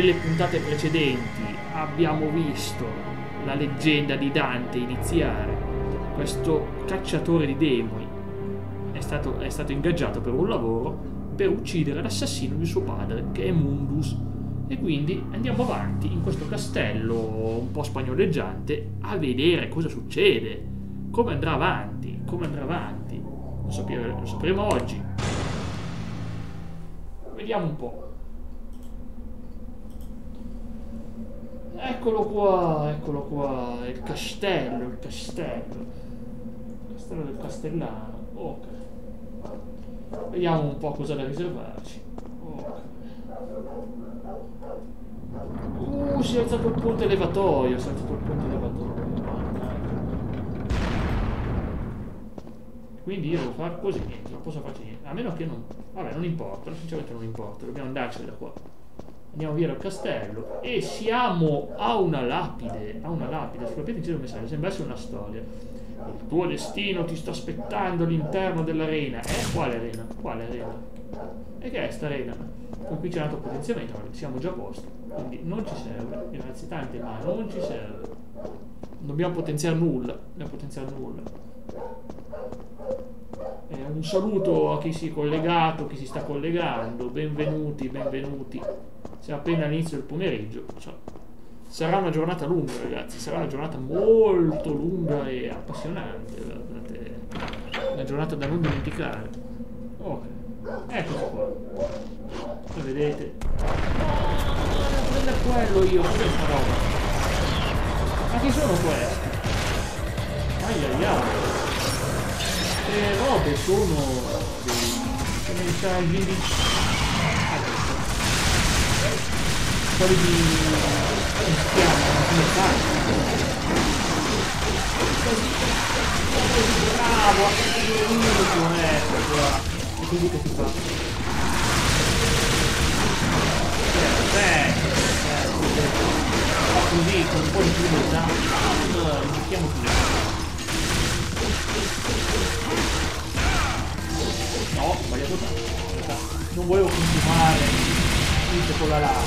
Nelle puntate precedenti abbiamo visto la leggenda di Dante iniziare. Questo cacciatore di demoni è stato ingaggiato per un lavoro per uccidere l'assassino di suo padre, che è Mundus. E quindi andiamo avanti in questo castello un po' spagnoleggiante a vedere cosa succede, come andrà avanti, Lo sapremo oggi. Vediamo un po'. Eccolo qua, il castello del Castellano, ok. Vediamo un po' cosa da riservarci, ok. Si è alzato il ponte elevatoio, Quindi io devo fare così, niente, non posso farci niente, a meno che non... Vabbè, non importa, sinceramente non importa, dobbiamo andarcene da qua. Andiamo via dal castello e siamo a una lapide, sulla pietra c'è un messaggio, sembra essere una storia. Il tuo destino ti sta aspettando all'interno dell'arena. Quale arena? E che è sta arena? Con cui c'è un altro potenziamento, ma siamo già a posto. Quindi non ci serve, grazie tante, ma non ci serve. Non dobbiamo potenziare nulla, un saluto a chi si è collegato, chi si sta collegando, benvenuti, siamo appena all'inizio del pomeriggio, sarà una giornata lunga ragazzi, sarà una giornata molto lunga e appassionante, guardate. Una giornata da non dimenticare. Ok, eccoci qua, lo vedete? Prendo quello io, questa roba. Ma chi sono questi? Aiaiai. Le robe sono dei messaggi di quelli di schiaffi, di messaggi bravo, ecco qua, e quindi che si fa? Perfetto, così con un po' di curiosità, mettiamo qui. No, ho sbagliato tanto. Non volevo continuare tutto con la lama.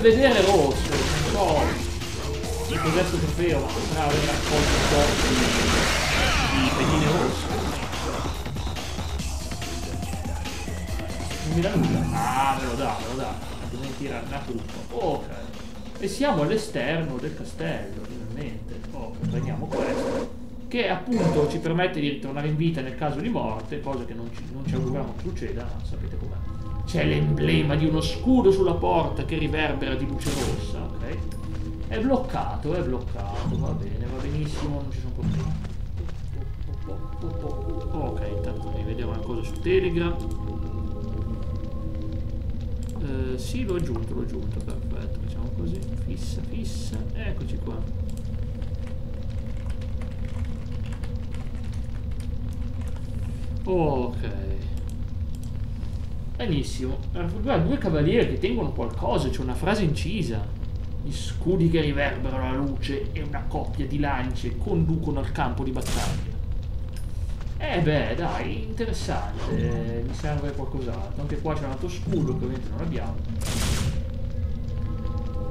Vedere rosso, no. Il progetto trofeo potrà aver raccolto un po' di pedine rosse. Non mi dà nulla. Ah, me lo dà, Devo tirare una tutto. Ok. E siamo all'esterno del castello, finalmente. Oh, prendiamo questo. Che appunto ci permette di ritornare in vita nel caso di morte, cosa che non ci auguriamo che succeda, ma sapete com'è. C'è l'emblema di uno scudo sulla porta che riverbera di luce rossa, ok? È bloccato, va bene, va benissimo, non ci sono problemi. Ok, intanto rivediamo una cosa su Telegram. Sì, l'ho aggiunto, perfetto, facciamo così, fissa, eccoci qua. Ok, benissimo. Guarda, due cavalieri che tengono qualcosa, c'è una frase incisa. Gli scudi che riverberano la luce e una coppia di lance conducono al campo di battaglia. Beh, dai, interessante. Mi serve qualcos'altro. Anche qua c'è un altro scudo, ovviamente non abbiamo.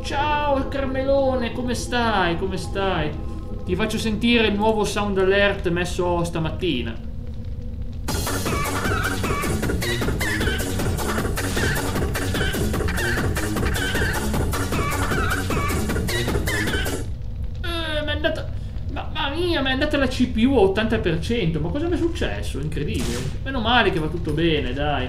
Ciao il Carmelone, come stai? Ti faccio sentire il nuovo sound alert messo stamattina. È andata la CPU a 80%, ma cosa mi è successo? Incredibile. Meno male che va tutto bene, dai.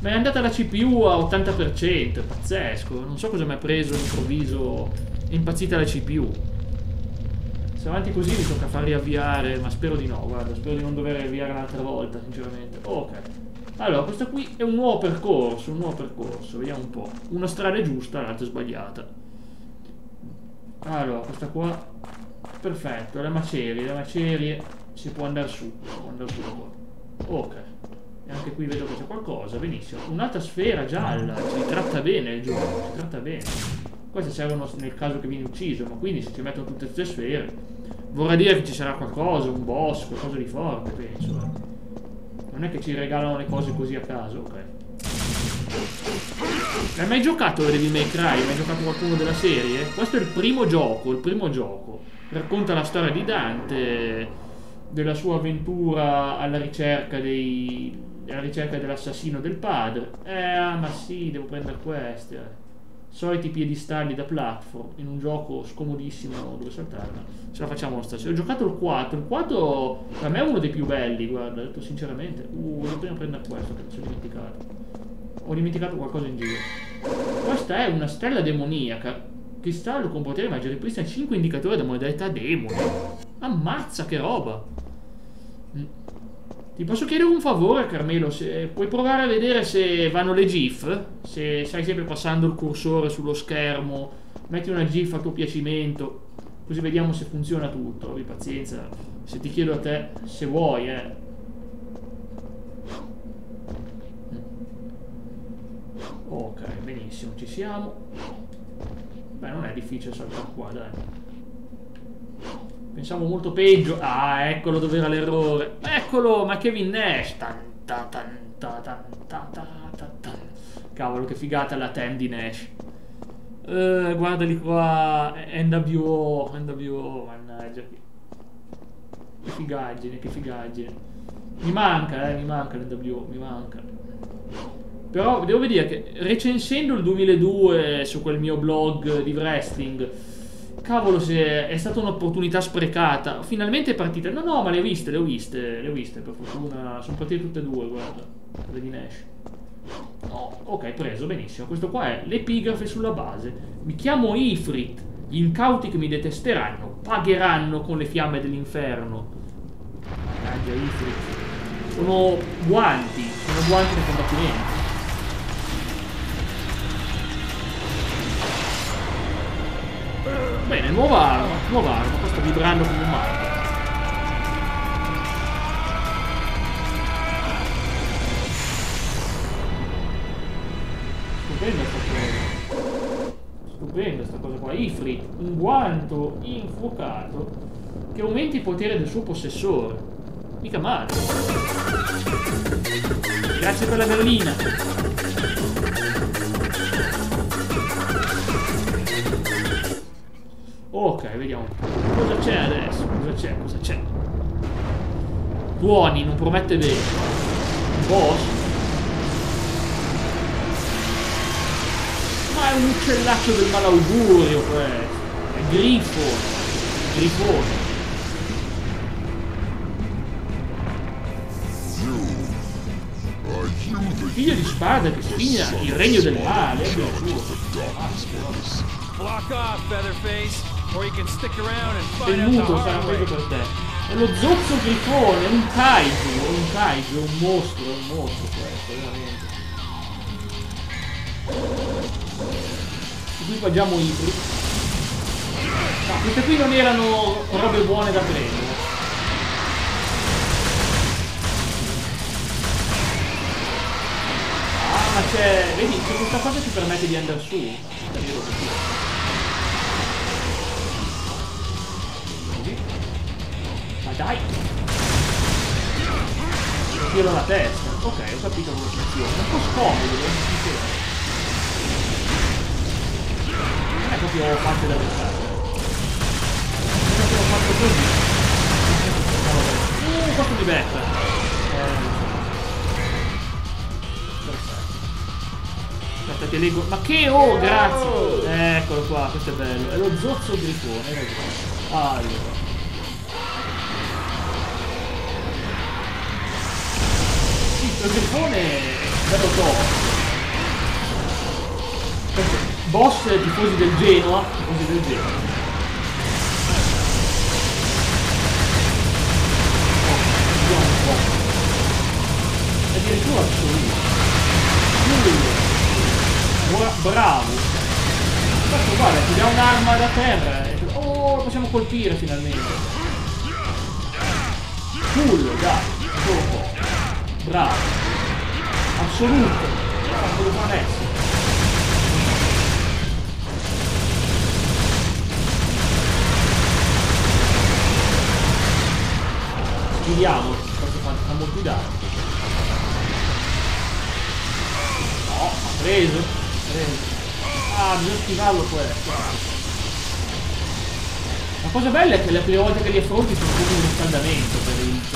Ma è andata la CPU a 80%, è pazzesco. Non so cosa mi ha preso all'improvviso, è impazzita la CPU. Se avanti così mi tocca far riavviare, ma spero di no, guarda, spero di non dover riavviare un'altra volta, sinceramente. Ok. Allora, questo qui è un nuovo percorso, vediamo un po'. Una strada è giusta, l'altra è sbagliata. Allora, questa qua... Perfetto, le macerie si può andare su, ok, e anche qui vedo che c'è qualcosa, benissimo. Un'altra sfera gialla, ci tratta bene il gioco, Queste servono nel caso che vieni ucciso, ma quindi se ci mettono tutte queste sfere vorrà dire che ci sarà qualcosa, un boss, qualcosa di forte, penso. Non è che ci regalano le cose così a caso, ok. Hai mai giocato a Devil May Cry? Hai mai giocato qualcuno della serie? Questo è il primo gioco. Racconta la storia di Dante, della sua avventura alla ricerca dell'assassino del padre. Ma sì, devo prendere queste. Soliti piedistalli da platform in un gioco scomodissimo dove saltarla. Ce la facciamo stasera. Ho giocato il 4. Il 4 per me è uno dei più belli, guarda, ho detto sinceramente. Devo prima prendere questo che mi sono dimenticato. Ho dimenticato qualcosa in giro. Questa è una stella demoniaca. Cristallo con potere magico. Ripristina 5 indicatori da modalità demone. Ammazza che roba! Ti posso chiedere un favore, Carmelo? Se puoi provare a vedere se vanno le GIF? Se stai sempre passando il cursore sullo schermo, metti una GIF a tuo piacimento, così vediamo se funziona tutto. Abbi pazienza, se ti chiedo a te, se vuoi, Ok, benissimo, ci siamo. Beh, non è difficile saltare qua, dai. Pensavo molto peggio. Ah, eccolo dove era l'errore. Eccolo, ma Kevin Nash. Cavolo, che figata la team di Nash. Guardali qua. NWO, mannaggia. Che figaggine. Mi manca l'NWO, mi manca. Però devo vedere che recensendo il 2002 su quel mio blog di wrestling... Cavolo, se è stata un'opportunità sprecata. Finalmente è partita. No, ma le ho viste, per fortuna. Sono partite tutte e due, guarda. Quelle di Nash. No, ok, preso, benissimo. Questo qua è l'epigrafe sulla base. Mi chiamo Ifrit. Gli incauti che mi detesteranno pagheranno con le fiamme dell'inferno. Mannaggia, Ifrit. Sono guanti da combattimento. Bene, nuova arma, questo vibrando come un marco. Stupenda sta cosa qua. Ifrit, un guanto infuocato che aumenta il potere del suo possessore. Mica male. Grazie per la berlina. Ok, vediamo cosa c'è adesso. Cosa c'è? Buoni, non promette bene. Un boss? Ma è un uccellaccio del malaugurio questo. È Griffon. Figlio di spada che sfida il regno del male. Tenuto sarà proprio per te. È lo zozzo grifone, è un kaiju, è un mostro questo, veramente. Qui facciamo Ifrit. No, queste qui non erano robe buone da prendere. Ma c'è, vedi, c'è questa cosa che permette di andare su. Ma dai! Tiro la testa. Ok, ho capito come funziona. È un po' scomodo, non è proprio facile da pensare. Non l'ho fatto così. Un po' di becca. Aspetta che leggo. Ma che grazie! Eccolo qua, questo è bello. È lo zozzo grifone, allora. Il grifone è bello top. Boss tifosi del Genoa. Vediamo un po'. Addirittura assoluto. Bravo. Questo guarda, ti dà un'arma da terra. Oh, possiamo colpire finalmente. Cool, dai. Solo un po'. Bravo, assoluto, assoluto adesso. Vediamo, quanto fa molti danni. No, ha preso, Ah, bisogna schivarlo questo. La cosa bella è che le prime volte che li affronti sono come un riscaldamento per i nemici.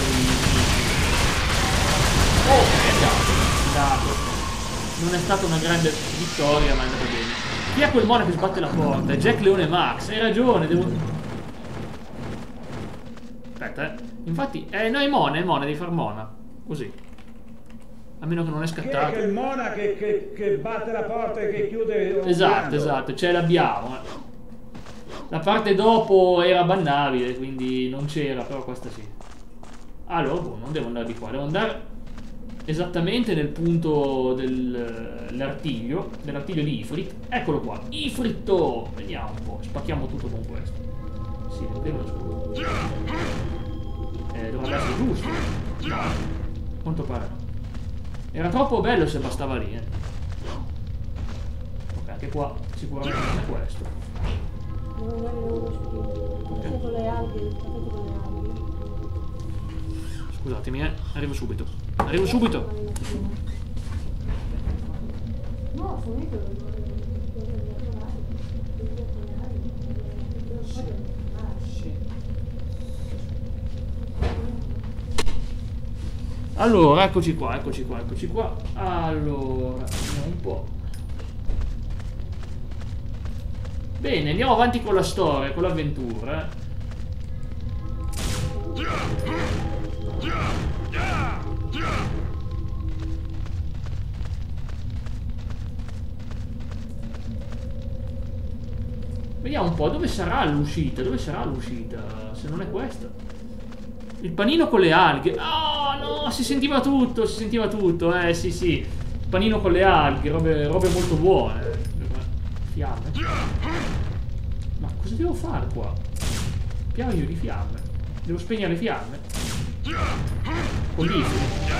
Oh, è dato. Non è stata una grande vittoria, ma è andata bene. Chi è quel mono che sbatte la porta? È Jack Leone Max, hai ragione, devo... Aspetta, infatti, no, è mona, devi far mona. Così. A meno che non è scattato. Che è il mona che batte la porta e che chiude. Esatto, esatto, ce l'abbiamo. La parte dopo era bannabile, quindi non c'era, però questa sì. Allora, boh, non devo andare di qua, devo andare esattamente nel punto dell'artiglio, dell'artiglio di Ifrit. Eccolo qua, Ifritto! Vediamo un po', spacchiamo tutto con questo. Sì, è vero, scudo. Dovrebbe essere giusto. Quanto pare. Era troppo bello se bastava lì, eh. Ok, anche qua sicuramente non è questo. Scusatemi, eh. Arrivo subito. Arrivo subito. No, sono io. Allora, eccoci qua, eccoci qua, eccoci qua. Allora, vediamo un po'. Bene, andiamo avanti con la storia, con l'avventura. Vediamo un po', dove sarà l'uscita? Dove sarà l'uscita? Se non è questa. Il panino con le alghe. Oh no, si sentiva tutto, sì sì. Il panino con le alghe, robe molto buone. Fiamme. Ma cosa devo fare qua? Piaglio di fiamme. Devo spegnere le fiamme. Con l'ifri. No,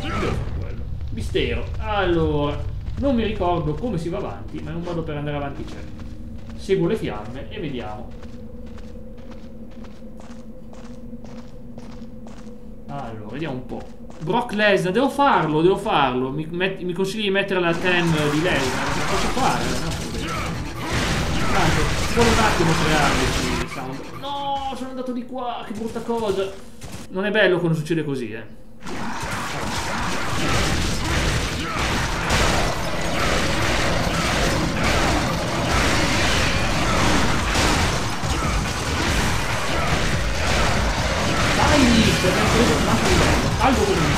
non devo fare quello. Mistero. Allora, non mi ricordo come si va avanti, ma è un modo per andare avanti c'è. Seguo le fiamme e vediamo. Allora, vediamo un po'. Brock Lesnar, devo farlo, devo farlo. Mi consigli di mettere la ten di Lesnar? Che posso fare? Tanto, solo un attimo crearli, sound. No, sono andato di qua, che brutta cosa. Non è bello quando succede così, eh. Abbiamo preso un altro livello, alto come un altro.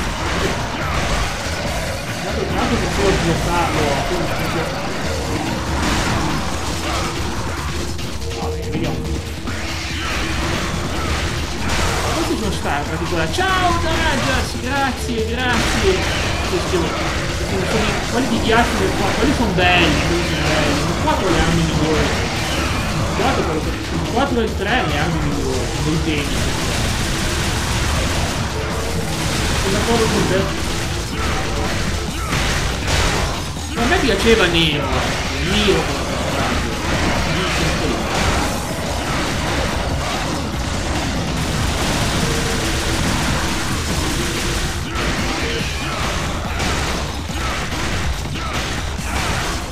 Un altro che può sbloccare o appunto non sbloccare. Va bene, vediamo. Ma questi sono star in particolare. Ciao Darajas, grazie, grazie. Quelli di ghiaccio del qua, quelli sono belli, quelli sono belli. Sono 4 le armi migliori. Sono 4 e 3 le armi migliori, dei temi. Sono d'accordo con te. Ma a me piaceva Nero. Nero con la personaggio.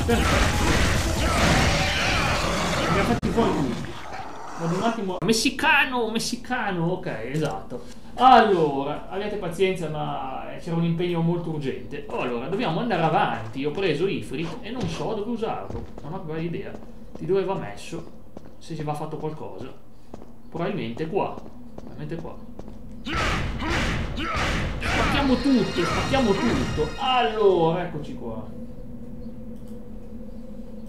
Perfetto. Mi ha fatti fuori tutti. Vado un attimo. Messicano, messicano. Ok, esatto. Allora, abbiate pazienza, ma c'era un impegno molto urgente. Allora, dobbiamo andare avanti. Ho preso Ifrit e non so dove usarlo. Non ho più idea di dove va messo. Se ci va fatto qualcosa. Probabilmente qua. Probabilmente qua. Spacchiamo tutto, spacchiamo tutto. Allora, eccoci qua.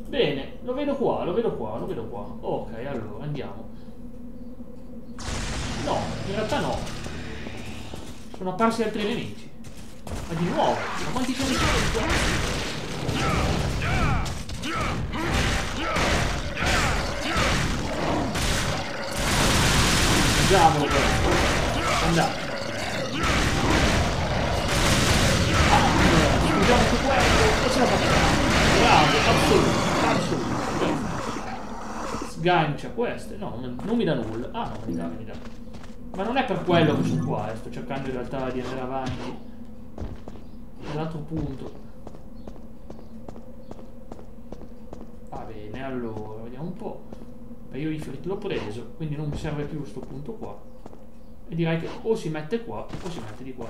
Bene, lo vedo qua, lo vedo qua, lo vedo qua. Ok, allora, andiamo. No, in realtà no. Sono apparsi altri nemici. Ma di nuovo, ma quanti sono i soldi? Andate. Andiamo su quello e ce la facciamo. Bravo, assoluto, assoluto. Sgancia queste. No, non mi dà nulla. Ah no, mi dà, mi dà. Ma non è per quello che sono qua, sto cercando in realtà di andare avanti nell'altro punto. Va bene, allora, vediamo un po'. Beh, io Ifrit l'ho preso, quindi non mi serve più questo punto qua. E direi che o si mette qua o si mette di qua.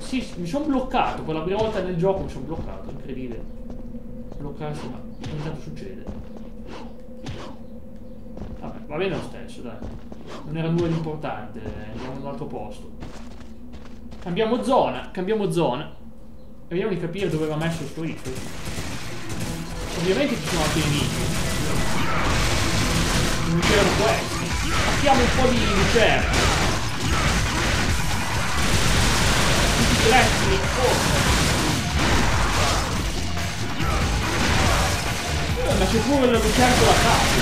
Sì, mi sono bloccato, per la prima volta nel gioco mi sono bloccato, incredibile. Bloccarsi, ma ogni tanto succede. Vabbè, va bene lo stesso, dai. Non era nulla di importante, andiamo in un altro posto. Cambiamo zona, Vediamo di capire dove va messo sto hit. Ovviamente ci sono altri nemici. Non c'erano questi. Facciamo un po' di ricerca. Tutti diretti in corso. Ma c'è pure la ricerca da capo.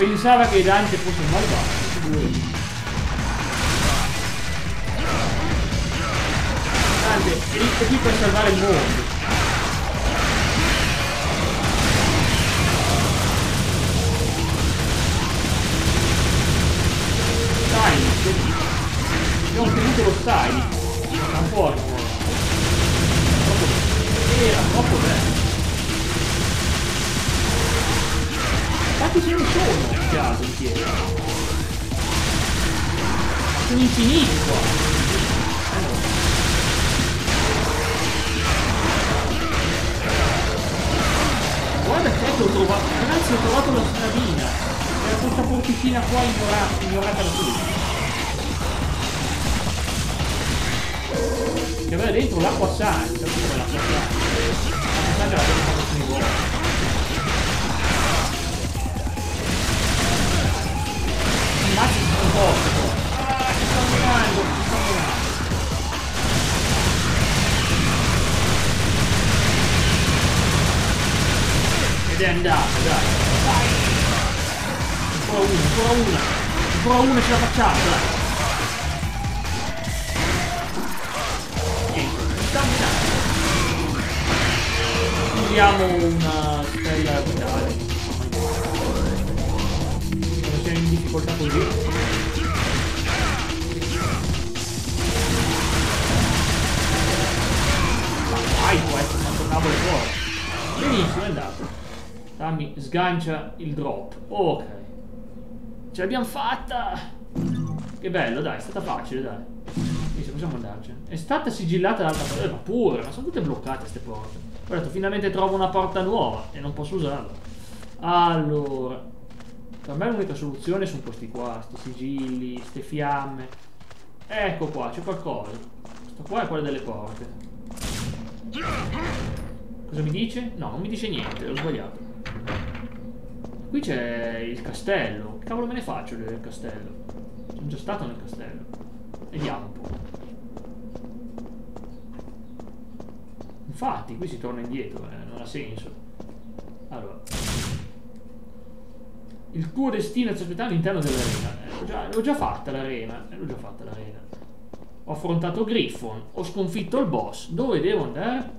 Pensava che Dante fosse un malvagio. Dante è qui per salvare il mondo. Styli, abbiamo ottenuto lo styli. Non può. Era troppo bello. Quanti ce ne sono? Caso in piedi sono infiniti qua, guarda che ho trovato, ragazzi, ho trovato la stradina, era questa porticina qua ignorata da tutti, che aveva dentro l'acqua santa. Come l'acqua santa? L'acqua santa l'abbiamo fatto più volte. Ah, ci sto morendo! Ah, ci sto morendo! Ci sto morendo! Ed è andato, dai! Dai! Ancora una! Ancora una, ce la facciamo, dai! Niente, ci sta andando! Usiamo una stella vitale. Difficoltà così. Vai questo, ma tornavo il cuore. Benissimo, è andato. Dammi, sgancia il drop. Ok. Ce l'abbiamo fatta! Che bello, dai, è stata facile, dai. Quindi possiamo andarci. È stata sigillata l'altra porta. Ma pure, ma sono tutte bloccate queste porte. Ho detto, finalmente trovo una porta nuova e non posso usarla. Allora. Per me l'unica soluzione sono questi qua, sti sigilli, queste fiamme. Ecco qua, c'è qualcosa. Questo qua è quello delle porte. Cosa mi dice? No, non mi dice niente, l'ho sbagliato. Qui c'è il castello. Che cavolo me ne faccio del castello? Sono già stato nel castello. Vediamo un po'. Infatti, qui si torna indietro, non ha senso. Allora. Il tuo destino ci aspetta all'interno dell'arena. L'ho già fatta l'arena. L'ho già fatta l'arena. Ho affrontato Griffon, ho sconfitto il boss. Dove devo andare?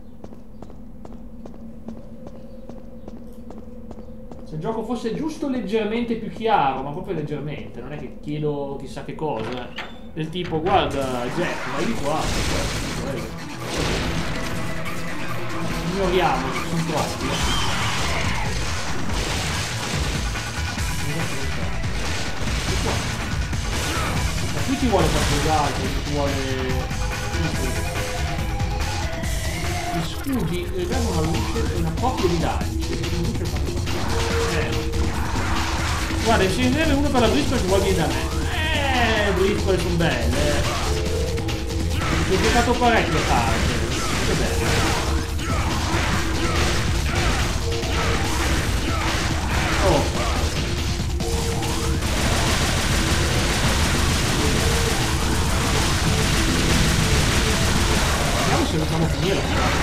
Se il gioco fosse giusto leggermente più chiaro, ma proprio leggermente, non è che chiedo chissà che cosa. Del tipo, guarda Jack, vai di qua. Ignoriamo, sono troppi. Ma qui ci vuole qualcos'altro, ci vuole... Gli scudi, abbiamo una luce e una coppia di lanci. Guarda, se ne è uno per la briscola che vuol venire da me. Briscole sono belle. Ho giocato parecchio tardi. Che bello. Oh. Vediamo se lo fanno finire.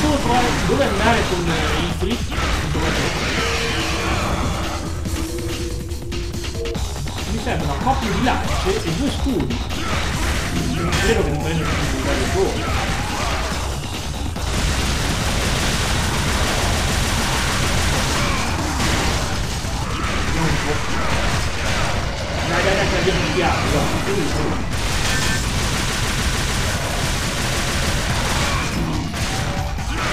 Solo provare dove andare con Ifrit. Mi serve una coppia di lance e due scudi. Non è vero che non prendo più da fuori. Dai, dai, dai, che abbiamo un piatto.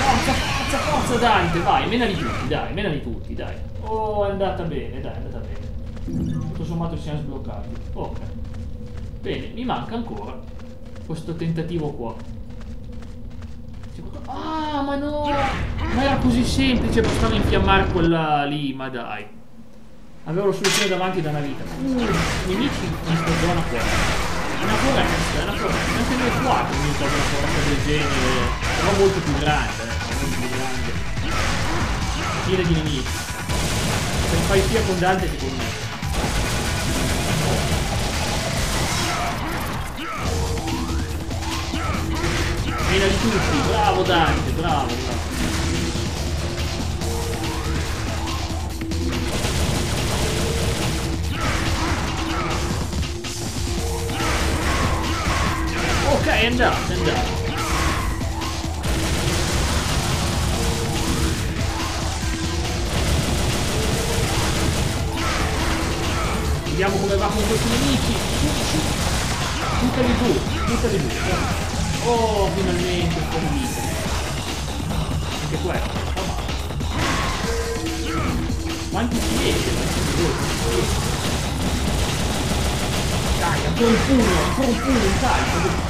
Forza, forza Dante, vai, mena di tutti, dai, mena di tutti, dai. Oh, è andata bene, dai, è andata bene. Tutto sommato siamo sbloccati. Ok. Bene, mi manca ancora questo tentativo qua. Ah, ma no! Ma era così semplice, bastava infiammare quella lì, ma dai. Avevo la soluzione davanti da una vita. Nemici in questa zona qua. Una foresta, una foresta. Anche noi qua mi trovo una foresta del genere. Però molto più grande, molto più grande. Piena di nemici. Se fai sia con Dante che con me. Mena di tutti, bravo Dante, bravo, bravo. Ok, è andato, è andato. Vediamo come va con questi nemici. Buttali giù, buttali giù. Oh, finalmente un po' di vita. Anche questo. Quanti siete? Dai, ancora un pugno, un taglio.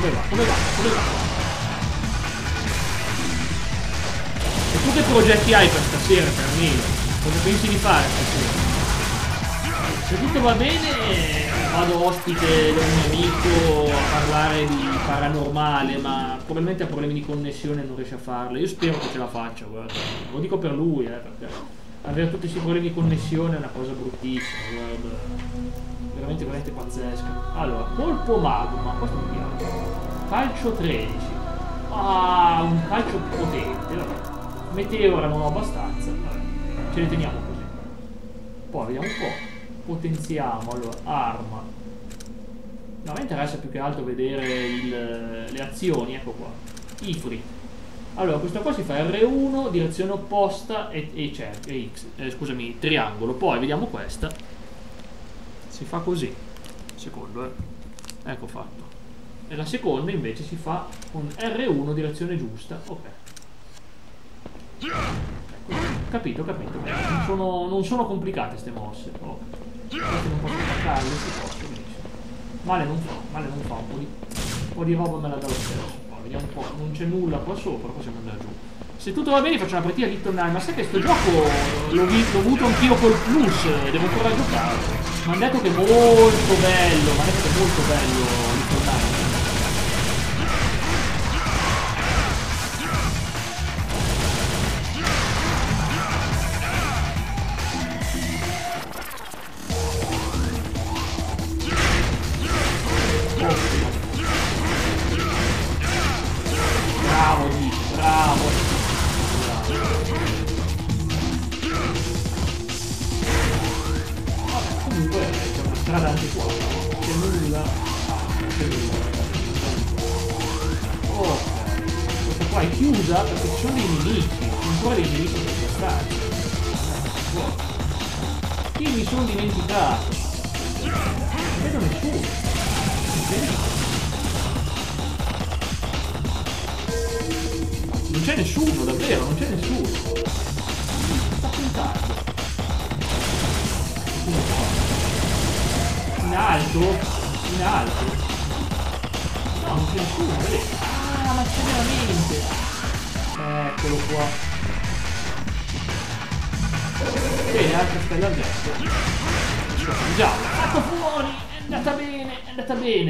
Come va, come va, come va? Tu che progetti hai per stasera, per me? Cosa pensi di fare stasera? Se tutto va bene, vado ospite da un amico a parlare di paranormale, ma probabilmente ha problemi di connessione e non riesce a farlo. Io spero che ce la faccia, guarda. Lo dico per lui, perché avere tutti questi problemi di connessione è una cosa bruttissima, guarda. Veramente, veramente pazzesca. Allora, colpo magma, questo mi piace. Calcio 13. Ah, un calcio potente, vabbè. Meteora non ho abbastanza, vabbè. Ce ne teniamo così. Poi vediamo un po'. Potenziamo, allora, arma. No, a me interessa più che altro vedere le azioni, ecco qua. Ifrit. Allora, questo qua si fa R1, direzione opposta e X. Scusami, triangolo. Poi vediamo questa. Si fa così. Secondo, ecco fatto. E la seconda invece si fa con R1, direzione giusta. Ok. Capito, capito. Non sono complicate queste mosse. Oh. Non posso attaccarle, si posso invece. Male non fa, un po' di roba me la dà lo stesso. Oh, vediamo un po', non c'è nulla qua sopra, possiamo andare giù. Se tutto va bene faccio una partita di tornare, ma sai che sto gioco l'ho avuto anch'io col plus e devo ancora giocare. Mi hanno detto che è molto bello, mi hanno detto che è molto bello il tornare.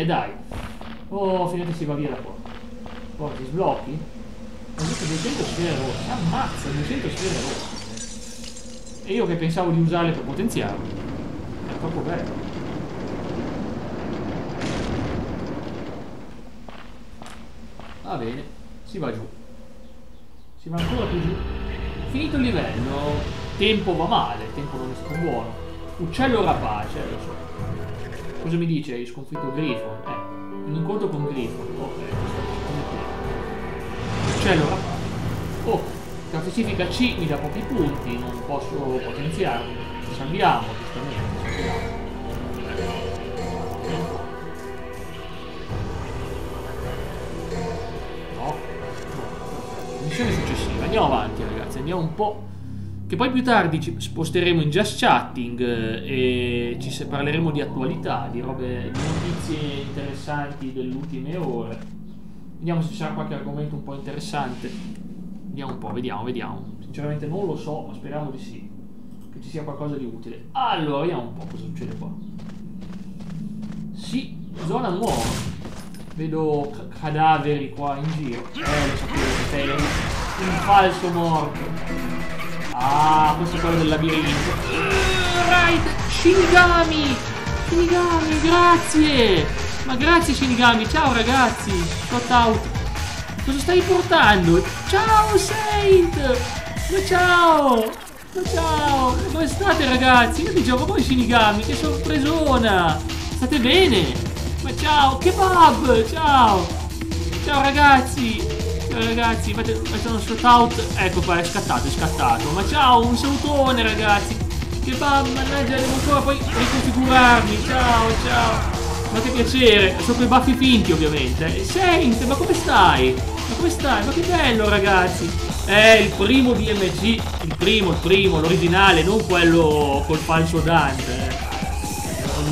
Dai, oh, finalmente si va via da qua. Poi ti sblocchi. Ho detto 200 sfere rosse. Ammazza, 200 sfere rosse. E io che pensavo di usarle per potenziarle. È troppo bello. Va bene, si va giù. Si va ancora più giù. Finito il livello. Tempo va male, tempo non è stato buono. Uccello rapace, lo so. Cosa mi dice? Hai sconfitto Griffon? Un incontro con Griffon. Ok, uccello rapace. Oh, classifica C mi dà pochi punti, non posso potenziarmi. Ci salviamo, giustamente, ci salviamo. No. Missione successiva, andiamo avanti ragazzi, andiamo un po'. Che poi più tardi ci sposteremo in Just Chatting e ci parleremo di attualità, di robe, di notizie interessanti delle ultime ore. Vediamo se ci sarà qualche argomento un po' interessante. Vediamo un po', vediamo. Sinceramente non lo so, ma speriamo di sì. Che ci sia qualcosa di utile. Allora, vediamo un po' cosa succede qua. Sì, zona nuova. Vedo cadaveri qua in giro. Lo sapevo che sei un falso morto. Ah, questo è quello del labirinto. Right, Shinigami! Shinigami, grazie! Ma grazie Shinigami, ciao ragazzi! Shout out! Cosa stai portando? Ciao Saint! Ma ciao! Ma ciao! Come state ragazzi? Io vi gioco voi Shinigami, che sorpresona! State bene? Ma ciao! Kebab! Ciao! Ciao ragazzi! Ragazzi, fate uno shout out. Ecco qua, è scattato. Ma ciao, un salutone ragazzi. Che bam, mannaggia, devo ancora poi riconfigurarmi. Ciao. Ma che piacere, sono quei baffi finti ovviamente. Senti, ma come stai? Ma che bello ragazzi. Il primo DMG. Il primo, l'originale. Non quello col falso Dante.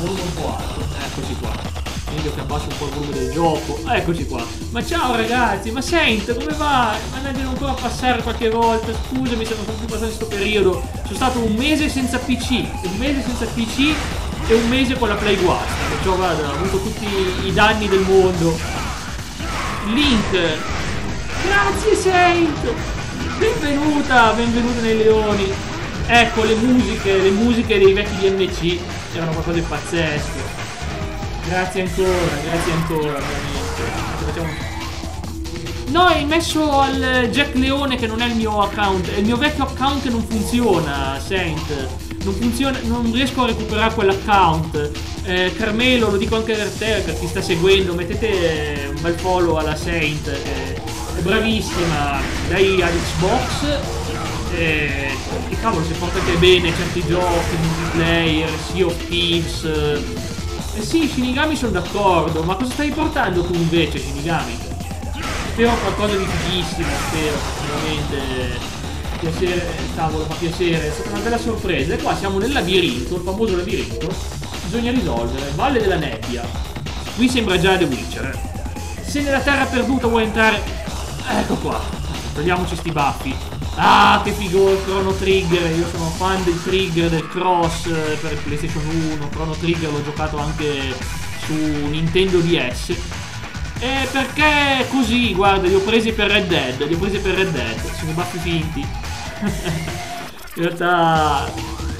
Un po' alto. Eccoci qua. Vedo che abbasso un po' il volume del gioco. Eccoci qua. Ma ciao ragazzi, ma sento, come va? Mannaggia, devo ancora passare qualche volta. Scusami se non sono più passato in questo periodo. Sono stato un mese senza PC e un mese con la Play guasta. Perciò guarda, ho avuto tutti i danni del mondo. Link, grazie Saint. Benvenuta nei leoni. Ecco, le musiche dei vecchi DMC erano qualcosa di pazzesco. Grazie ancora, veramente. No, hai messo al Jack Leone che non è il mio account, è il mio vecchio account che non funziona, Saint. Non funziona, non riesco a recuperare quell'account. Carmelo, lo dico anche per te, per chi sta seguendo, mettete un bel follow alla Saint, è bravissima, lei ha l'Xbox e cavolo, se portate bene certi giochi, multiplayer, Sea of Thieves. Sì, Shinigami, sono d'accordo, ma cosa stai portando tu invece, Shinigami? Spero qualcosa di fighissimo, spero, veramente. Piacere, cavolo, fa piacere, è stata una bella sorpresa. E qua siamo nel labirinto, il famoso labirinto. Bisogna risolvere, Valle della Nebbia. Qui sembra già The Witcher. Se nella terra perduta vuoi entrare... Ecco qua. Togliamoci sti baffi. Ah, che figo, Chrono Trigger. Io sono fan del Trigger, del Cross per il PlayStation 1. Chrono Trigger l'ho giocato anche su Nintendo DS. E perché così, guarda, li ho presi per Red Dead. Li ho presi per Red Dead. Sono baffi finti. In realtà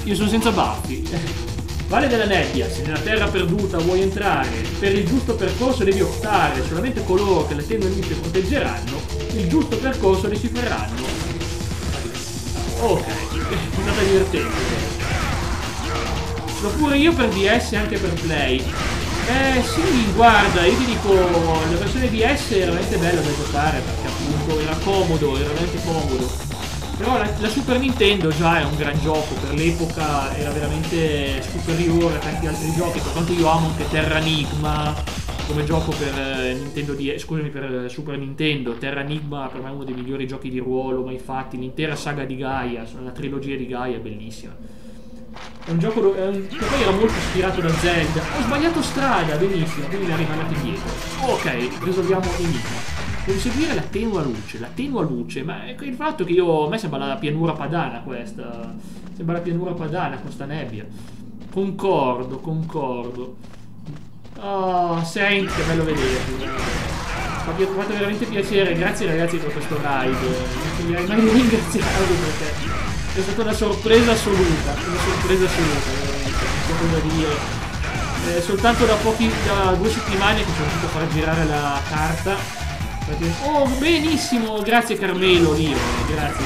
io sono senza baffi. Vale della nebbia, se nella terra perduta vuoi entrare, per il giusto percorso devi optare, solamente coloro che la tenda luce proteggeranno, il giusto percorso decifreranno. Ok, è andata divertente. L'ho pure io per DS e anche per Play. Sì, guarda, io ti dico, la versione DS era veramente bella da giocare, perché appunto era comodo, era veramente comodo. Però la Super Nintendo già è un gran gioco, per l'epoca era veramente superiore a tanti altri giochi, per quanto io amo anche Terranigma come gioco per Nintendo DS, scusami, per Super Nintendo. Terranigma per me è uno dei migliori giochi di ruolo mai fatti, l'intera saga di Gaia, la trilogia di Gaia è bellissima. È un gioco che poi era molto ispirato da Zelda. Ho sbagliato strada, benissimo, quindi ne rimanete indietro. Ok, risolviamo l'enigma. Devo seguire la tenua luce, ma è il fatto che io... a me sembra la pianura padana questa, sembra la pianura padana con sta nebbia. Concordo, concordo. Oh, senti, che bello vederti. Mi ha fatto veramente piacere, grazie ragazzi per questo ride. Non mi hai mai ringraziato perché è stata una sorpresa assoluta, veramente, non so cosa dire. Soltanto da 2 settimane che sono riuscito a far girare la carta. Oh, benissimo, grazie Carmelo Nero, grazie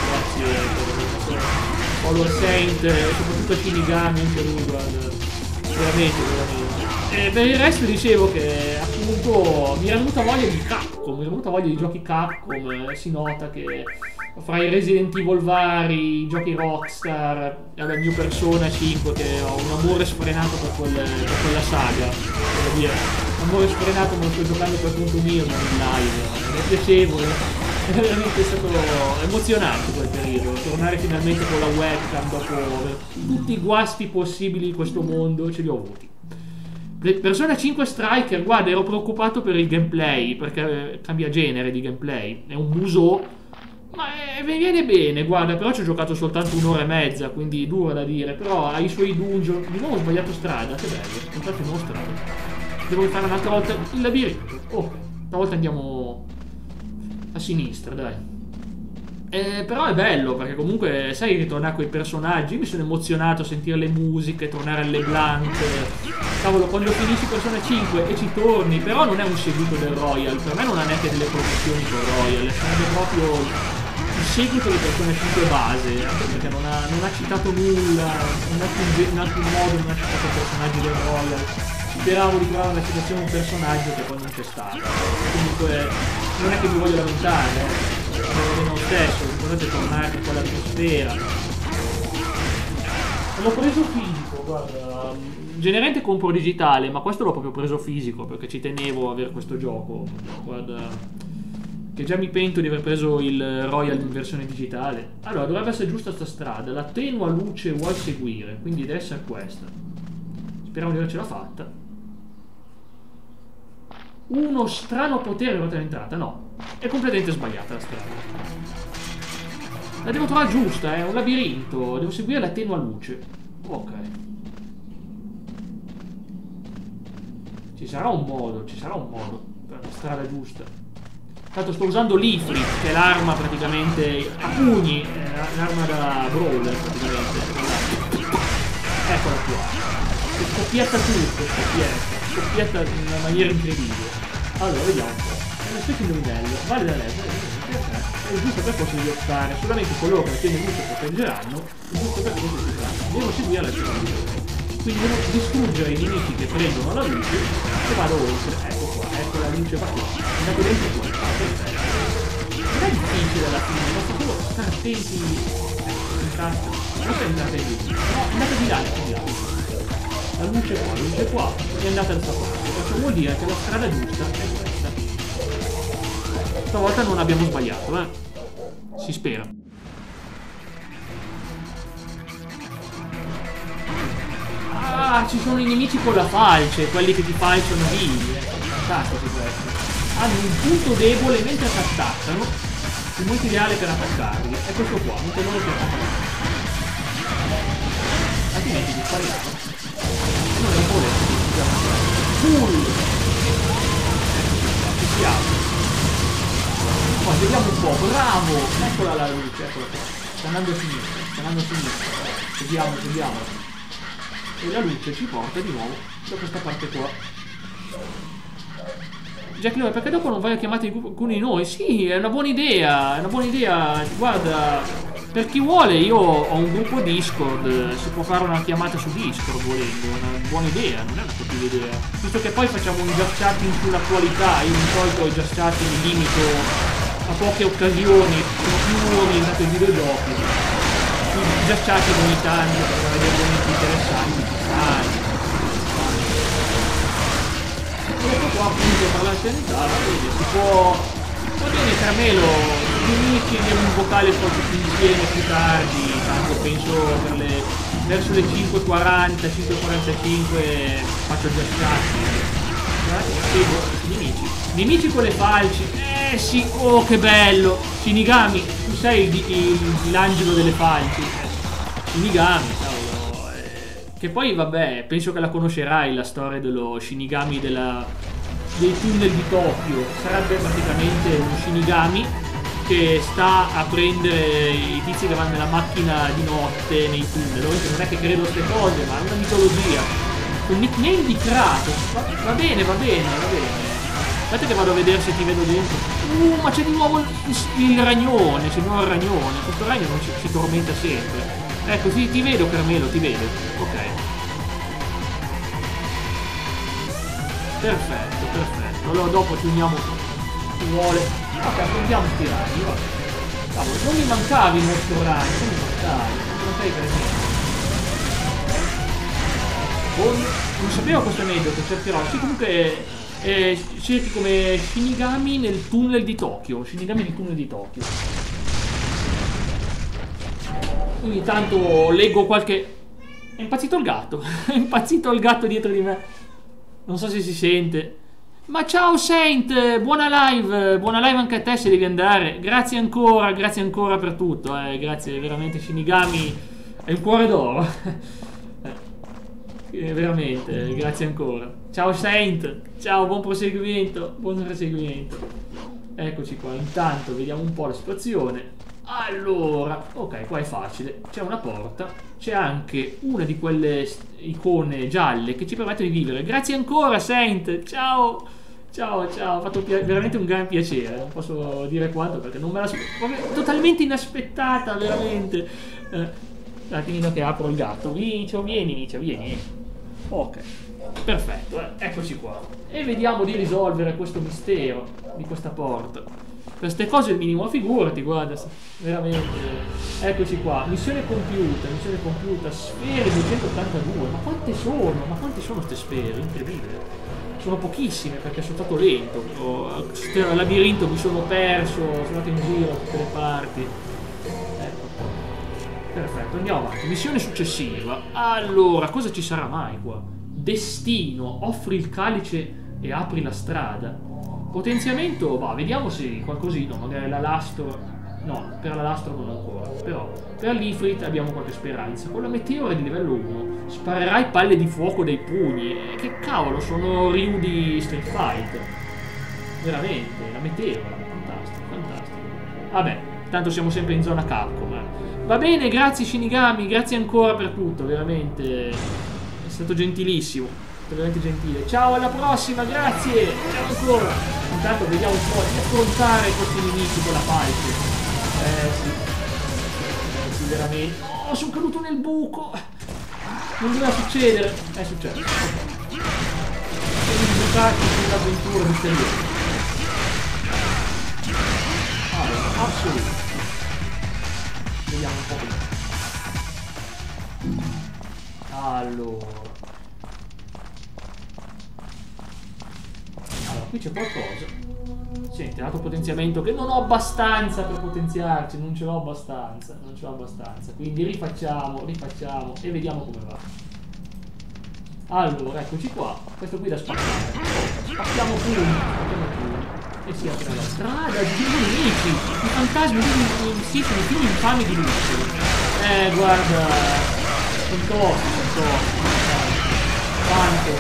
Follow Saint, soprattutto a Shinigami, anche lui, guarda, veramente. E per il resto dicevo che appunto mi era venuta voglia di Capcom, mi era venuta voglia di giochi Capcom, si nota che fra i Resident Evil vari, i giochi Rockstar, la mia Persona 5 che ho un amore sfrenato per quella saga, per dire. Amore sfrenato, non sto giocando per conto mio, ma in live. È piacevole, è veramente stato emozionante quel periodo. Tornare finalmente con la webcam dopo tutti i guasti possibili in questo mondo, ce li ho avuti. Persona 5 Striker, guarda, ero preoccupato per il gameplay, perché cambia genere di gameplay. È un muso. Ma viene bene, guarda, però ci ho giocato soltanto 1 ora e mezza, quindi dura da dire. Però ha i suoi dungeon. Di nuovo ho sbagliato strada, che bello. Intanto non ho strada. Devo fare un'altra volta il labirinto. Oh, stavolta andiamo a sinistra, dai. Però è bello, perché comunque, sai, ritornare coi personaggi. Io mi sono emozionato a sentire le musiche, tornare alle blanche. Cavolo, quando finisci Persona 5 e ci torni, però non è un seguito del Royal. Per me non ha neanche delle connessioni con Royal. Sarebbe proprio il seguito di Persona 5 base. Anche perché non ha citato nulla, in alcun modo non ha citato i personaggi del Royal. Speravo di trovare una citazione a un personaggio che poi non c'è stato. Comunque non è che mi voglio lamentare, è lo stesso, potete tornare con quell'atmosfera. L'ho preso fisico, guarda. Generalmente compro digitale, ma questo l'ho proprio preso fisico perché ci tenevo a avere questo gioco. Guarda, che già mi pento di aver preso il Royal in versione digitale. Allora, dovrebbe essere giusta sta strada, la tenua luce vuol seguire, quindi deve essere questa. Speriamo di avercela fatta. Uno strano potere ruota l'entrata, no. È completamente sbagliata la strada. La devo trovare giusta, è un labirinto. Devo seguire la tenua luce. Ok. Ci sarà un modo per la strada giusta. Tanto sto usando l'Ifrit, che è l'arma praticamente a pugni. È l'arma da brawler praticamente. Eccola qua. Scoppietta tutto, scoppietta in una maniera incredibile. Allora, vediamo un po'. È una specie di livello, vale da leggere, è giusto percorso di optare, solamente coloro che la tiene luce proteggeranno, il giusto percorso di optare. Devo seguire la prima luce. Quindi devo distruggere i nemici che prendono la luce e vado oltre. Ecco qua, ecco la luce va qua. Andato dentro qua, perfetto. Non è difficile alla fine, ma solo stare attenti. Intanto, non è andata in luce, no, è andata di là, la luce qua, è andata da parte. Questo vuol dire che la strada giusta è questa. Stavolta non abbiamo sbagliato, eh? Si spera. Ah, ci sono i nemici con la falce, quelli che ti falciano vivi. Fantastico questo. Hanno un punto debole mentre ti attaccano. il multiviale per attaccarli è questo qua, un tenore per attaccarli, altrimenti vi spariamo. Non è un po' lento. Eccoci qua, ci siamo. Poi vediamo un po', bravo! Eccola la luce, eccola qua. Sta andando a sinistra, sta andando a sinistra. Vediamo, vediamo. E la luce ci porta di nuovo da questa parte qua. Jack Leone, perché dopo non vai a chiamare qualcuno di noi? Sì, è una buona idea, è una buona idea. Guarda, per chi vuole io ho un gruppo Discord, si può fare una chiamata su Discord volendo, è una buona idea, non è una cattiva idea. Visto che poi facciamo un just chatting sulla qualità, io di solito i just chatting mi limito a poche occasioni, sono più orientato ai videogiochi, quindi già chat ogni tanto per vedere argomenti interessanti, questo qua appunto per l'anzianità, si può, va bene Carmelo, riunisci un vocale poi tutti insieme più tardi, tanto penso per le, verso le 5.40, 5.45 faccio già chat. Seguo nemici, nemici con le falci, eh sì, oh che bello Shinigami, tu sei l'angelo delle falci, Shinigami, cavolo, che poi vabbè, penso che la conoscerai la storia dello Shinigami dei tunnel di Tokyo. Sarebbe praticamente uno Shinigami che sta a prendere i tizi che vanno nella macchina di notte nei tunnel. Non è che credo a queste cose, ma è una mitologia. Un nickname di Kratos, va bene, va bene, va bene. Aspetta che vado a vedere se ti vedo dentro. Ma c'è di nuovo il ragnone, c'è di nuovo il ragnone. Questo ragno non si tormenta sempre. Ecco, sì, ti vedo Carmelo, ti vedo. Ok. Perfetto, perfetto. Allora dopo ci uniamo chi vuole. Ok, prendiamo sti ragni, va bene. Cavolo, non mi mancavi il nostro ragno, non mi mancavi. Non sei Carmelo. Non sapevo questo aneddoto, cercherò. Sì, comunque cerchi come Shinigami nel tunnel di Tokyo. Shinigami nel tunnel di Tokyo. Ogni tanto leggo qualche... È impazzito il gatto. È impazzito il gatto dietro di me. Non so se si sente. Ma ciao Saint, buona live. Buona live anche a te se devi andare. Grazie ancora per tutto. Grazie, veramente Shinigami è il cuore d'oro. Veramente, grazie ancora. Ciao Saint, ciao, buon proseguimento, buon proseguimento. Eccoci qua, intanto vediamo un po' la situazione. Allora, ok, qua è facile, c'è una porta, c'è anche una di quelle icone gialle che ci permettono di vivere. Grazie ancora Saint, ciao, ciao, ciao, ha fatto veramente un gran piacere, non posso dire quanto perché non me l'aspettavo, totalmente inaspettata, veramente. Attimino che apro il gatto, vieni Nicio, vieni. Ok, perfetto, eccoci qua. E vediamo di risolvere questo mistero di questa porta. Queste cose il minimo, figurati, guarda, veramente. Eccoci qua, missione compiuta, sfere 282, ma quante sono? Ma quante sono queste sfere? Incredibile. Sono pochissime perché sono stato lento. Al labirinto mi sono perso, sono andato in giro da tutte le parti. Perfetto, andiamo avanti. Missione successiva. Allora, cosa ci sarà mai qua? Destino, offri il calice e apri la strada. Potenziamento, va, vediamo se qualcosino, magari l'alastro... No, per l'alastro non ancora, però per l'Ifrit abbiamo qualche speranza. Con la meteora di livello 1 sparerai palle di fuoco dai pugni. Che cavolo, sono Ryu di Street Fighter. Veramente, la meteora, fantastico, fantastico. Vabbè, tanto siamo sempre in zona Capcom, Va bene, grazie Shinigami, grazie ancora per tutto, veramente è stato gentilissimo, veramente gentile. Ciao, alla prossima, grazie, ciao ancora. Intanto vediamo un po' di affrontare questi nemici con la falce. Sì, veramente. Oh, sono caduto nel buco, non doveva succedere, è successo. Siamo bucati sull'avventura misteriosa. Allora, assolutamente. Vediamo un po' qui. Allora qui c'è qualcosa. Senti, dato potenziamento che non ho abbastanza per potenziarci, non ce l'ho abbastanza, non ce l'ho abbastanza. Quindi rifacciamo, rifacciamo e vediamo come va. Allora, eccoci qua. Questo qui da spaccare. Spacchiamo pure. E si apre la strada di nemici. I fantasmi sì, sono più infami di luce. Guarda. Sono tosti, sono tosti. Quanto.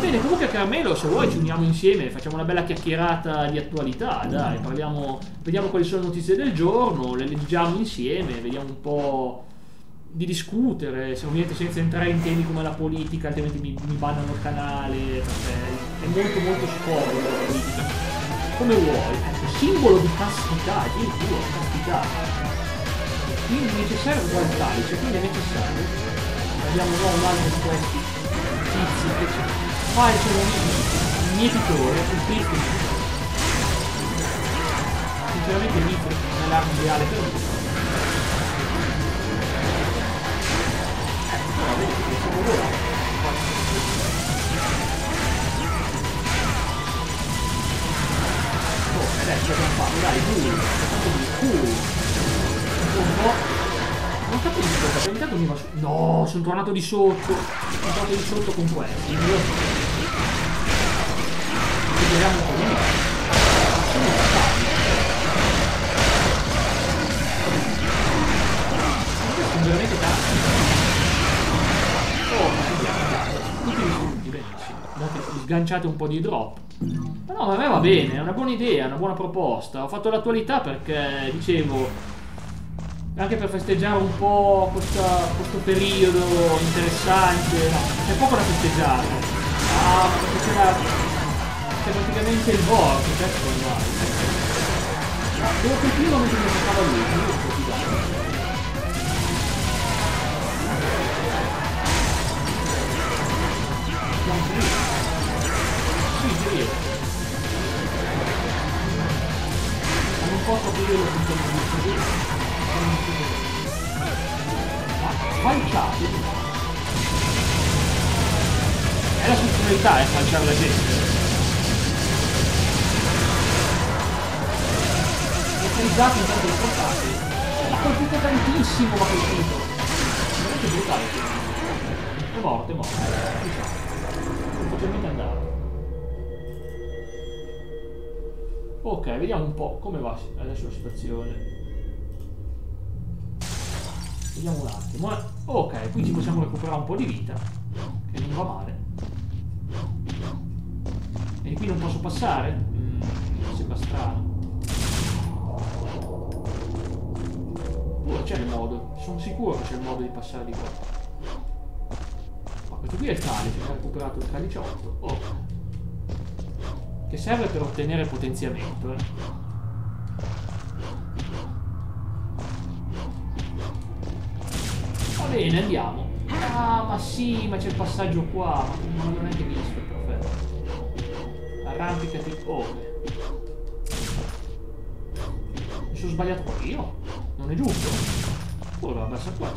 Bene, comunque Carmelo, se vuoi ci uniamo insieme, facciamo una bella chiacchierata di attualità, dai, parliamo, vediamo quali sono le notizie del giorno, le leggiamo insieme, vediamo un po' di discutere, se ovviamente senza entrare in temi come la politica, altrimenti mi bannano il canale, è molto molto sporco la politica. Come vuoi, ecco, simbolo di castità, di tuo, castità. Quindi è necessario guardare, cioè quindi è necessario. Abbiamo un altro di questi tizi che c'è. Qua c'è un mietitore, un triste. Sinceramente il Ifrit è l'arma ideale per lui. No, vedi, possiamo volare. Oh, adesso abbiamo fatto, dai, lui. Un po'. Non capisco cosa, ogni tanto mi va su. No, sono tornato di sotto. Sono tornato di sotto con questi. Vediamo un po'. Sono stati. Sono veramente tanti. Oh, ma tutti distrutti, benissimo. Sganciate un po' di drop. Ma no, ma a me va bene, è una buona idea, una buona proposta. Ho fatto l'attualità perché, dicevo, anche per festeggiare un po' questo periodo interessante, no, c'è poco da festeggiare. Ah, perché c'è praticamente il board, certo, ormai. Ma devo continuare mentre mi toccava lui, quindi lo sto sì, direi. Ma non posso aprire lo funzionamento. Falciati è la funzionalità, è falciare la gente, meccanizzati in tanto riportati, ha colpito tantissimo, ma colpito veramente brutale, è morto non potrei mica andare. Ok, vediamo un po' come va adesso la situazione. Vediamo un attimo. Ok, qui ci possiamo recuperare un po' di vita, che non va male. E qui non posso passare? Sembra strano. C'è il modo, sono sicuro che c'è il modo di passare di qua. Ma questo qui è il calice, ho recuperato il caliciotto. Ok. Che serve per ottenere potenziamento, eh. Bene, andiamo. Ah, ma sì, ma c'è il passaggio qua. Non l'ho neanche visto, perfetto. Arrampicati. Oh. Mi sono sbagliato qua io. Non è giusto. Ora va verso qua.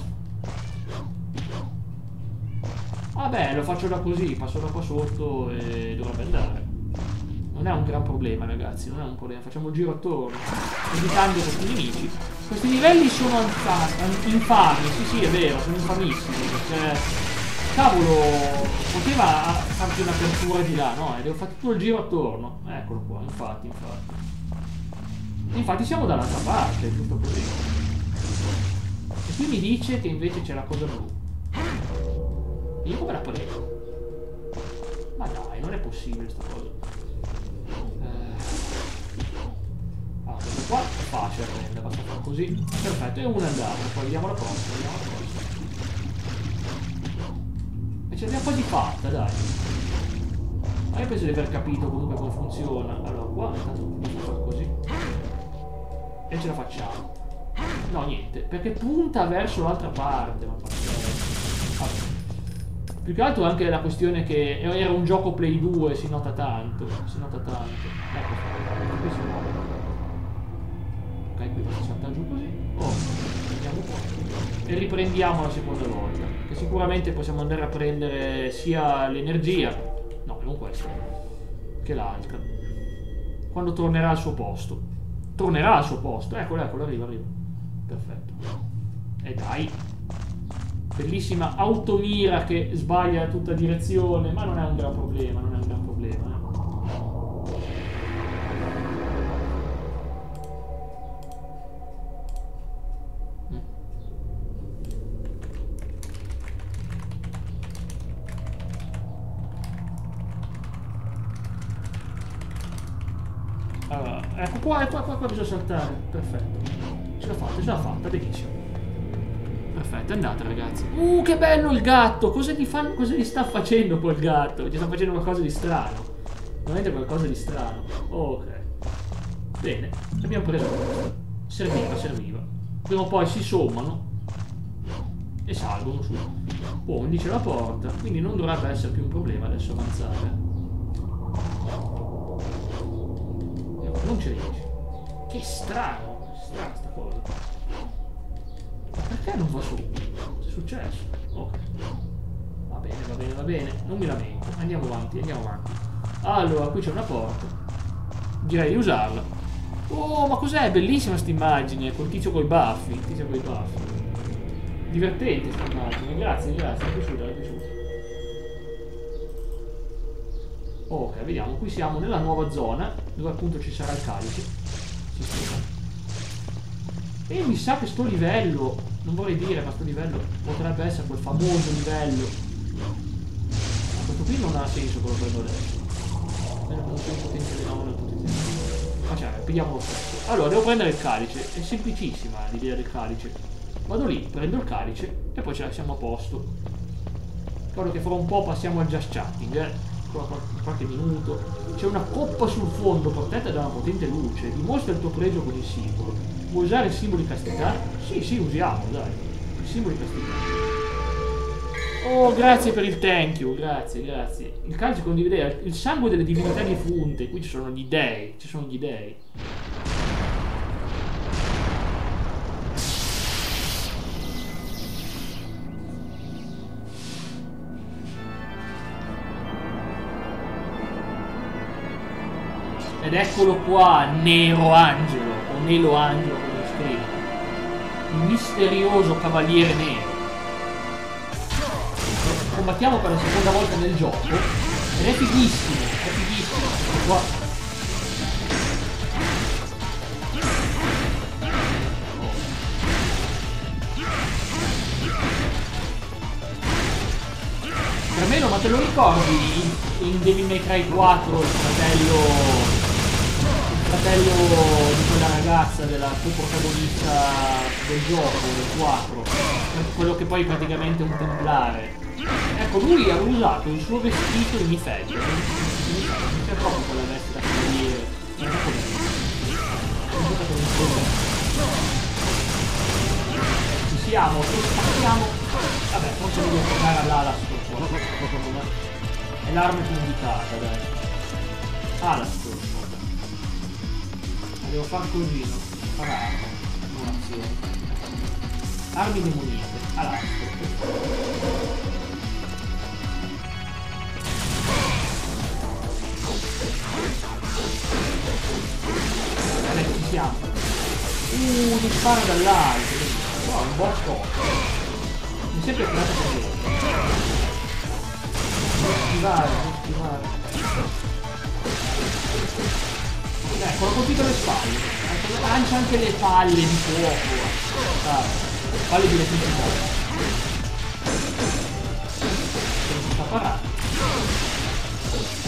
Vabbè, lo faccio da così, passo da qua sotto e dovrebbe andare. Non è un gran problema, ragazzi, non è un problema. Facciamo il giro attorno, evitando questi nemici. Questi livelli sono infami, sì, è vero, sono infamissimi, perché, cavolo, poteva farci un'apertura di là, no? E devo fare tutto il giro attorno. Eccolo qua, infatti. Infatti siamo dall'altra parte, giusto così. E qui mi dice che invece c'è la cosa blu. E io come la prendo? Ma dai, non è possibile sta cosa. Qua è facile a prendere, basta fare così. Perfetto, e uno è andato, poi vediamo la prossima. E ce l'abbiamo quasi fatta, dai. Ma io penso di aver capito comunque come funziona. Allora, qua intanto dobbiamo fare così. E ce la facciamo. No, niente, perché punta verso l'altra parte. Ma vabbè. Più che altro anche la questione che era un gioco Play 2, si nota tanto. Ecco, qui si muove. Ok, qui faccio saltare giù così. Oh, andiamo qua. E riprendiamo la seconda volta. Che sicuramente possiamo andare a prendere sia l'energia. No, non questa. Che l'altra. Quando tornerà al suo posto. Tornerà al suo posto. Eccolo, arriva. Perfetto. E dai. bellissima automira che sbaglia tutta direzione, ma non è un gran problema, non è un gran problema. Allora, ecco qua, e qua bisogna saltare, perfetto. Ce l'ha fatta, benissimo. Perfetto, andate ragazzi. Che bello il gatto! Cosa gli sta facendo quel gatto? Gli sta facendo qualcosa di strano. Veramente qualcosa di strano. Ok. Bene, abbiamo preso questo. Serviva, serviva. Prima o poi si sommano e salgono su. 11 la porta, quindi non dovrebbe essere più un problema adesso avanzare. Non ci riesce. Che strano, strana sta cosa. Perché non va su? È successo. Ok. Va bene, va bene, va bene. Non mi lamento. Andiamo avanti, andiamo avanti. Allora, qui c'è una porta. Direi di usarla. Oh, ma cos'è? Bellissima questa immagine. Col tizio coi baffi. Il tizio coi baffi. Divertente questa immagine. Grazie, grazie. È piaciuta, è piaciuta. Ok, vediamo, qui siamo nella nuova zona dove appunto ci sarà il calice. E mi sa che sto livello, non vorrei dire, ma sto livello potrebbe essere quel famoso livello. Ma questo qui non ha senso quello che prendo adesso. Non c'è il potenziale, non potenziale. Facciamo, pigliamo lo stesso. Allora, devo prendere il calice, è semplicissima l'idea del calice. Vado lì, prendo il calice e poi ce la siamo a posto. Ricordo che fra un po' passiamo al just chatting, qualche minuto. C'è una coppa sul fondo protetta da una potente luce. Dimostra il tuo pregio con il simbolo. Vuoi usare il simbolo di castità? Sì, sì, usiamo, dai. Il simbolo di castità. Oh, grazie per il thank you, grazie, grazie. Il calice condivide il sangue delle divinità defunte. Qui ci sono gli dei, ci sono gli dei. Ed eccolo qua, Nero Angelo, o Nelo Angelo come lo scrivo. Il misterioso cavaliere nero. Combattiamo per la seconda volta nel gioco. Ed è fighissimo, è fighissimo. Qua. Per me, ma te lo ricordi in Devil May Cry 4, il fratello... di quella ragazza della coprotagonista del gioco, del 4, quello che poi praticamente è un templare. Ecco, lui ha usato il suo vestito in effetti. Non c'è proprio quella veste da cavaliere. Non c'è quello. Ci siamo, ci spacchiamo. Vabbè, forse devo tornare all'ala scorso. È l'arma più indicata, dai. Ala scorso. Devo far così, no? Sparare. Un'azione. Armi demoniache. Allora. Adesso ci siamo. Mi spara dall'alto. Wow, un buon scopo. Mi sembra che l'altro sia vero. Non schivare, non schivare. Ecco, ho colpito le spalle. Lancia anche le palle di fuoco. Ah, palle di elettricità. Sta parando.